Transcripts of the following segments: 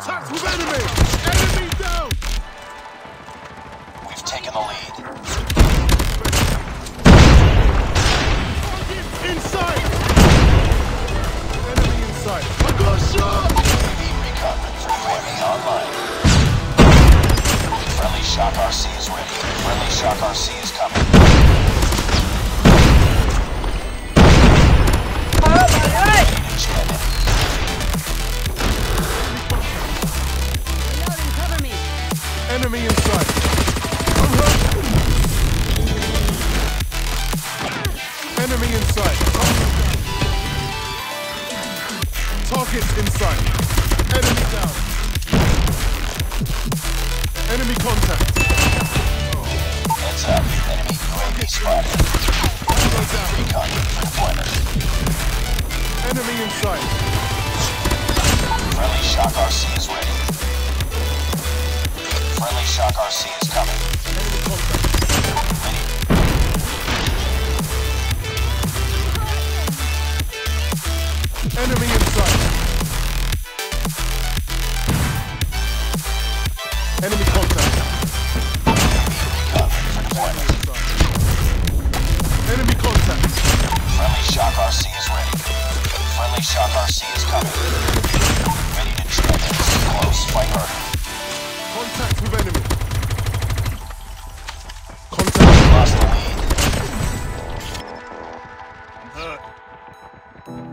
Contact with enemy! Enemy down! We've taken the lead. Target inside! Enemy inside. I got shot! UAV recon for UAV online. Friendly Shock RC is ready. Friendly Shock RC is coming. Oh my God! Enemy inside. Enemy inside. Targets inside. Enemy down. Enemy contact. Heads up. Enemy UAV spotted. Recon for deployment. Enemy inside. Friendly Shock RC is ready. Friendly Shock RC is coming. Enemy contact. Ready. Enemy inside. Enemy contact. Recon for deployment. Enemy contact. Friendly Shock RC is ready. Friendly Shock RC is coming. Ready to check. Close. Fight hard. Contact with enemy. Contact. Lost the lead.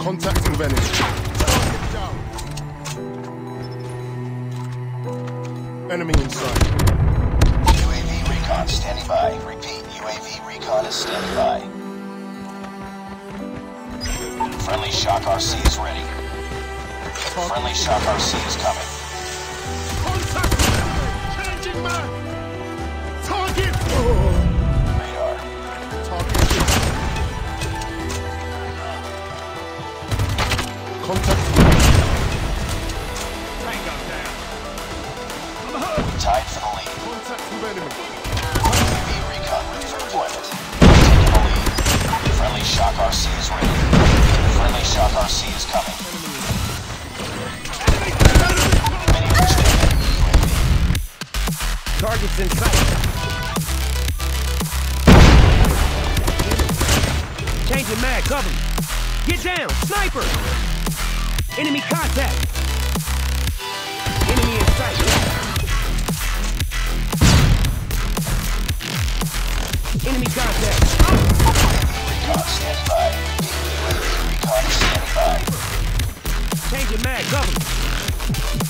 Contact with enemy. Target down. Enemy inside. UAV recon standing by. Repeat, UAV recon is standing by. Friendly Shock RC is ready. Target. Friendly Shock RC is coming. Changing man! Target! Radar. Target. Contact. Tango down. I'm hurt. Tied for the lead. Contact with enemy. UAV recon ready for deployment. Taking the lead. Friendly Shock RC is ready. Friendly Shock RC is coming. Targets in sight. Changing mag, cover me. Get down, sniper! Enemy contact. Enemy in sight. Enemy contact. Recon standing by. Recon standing by. Changing mag, cover me.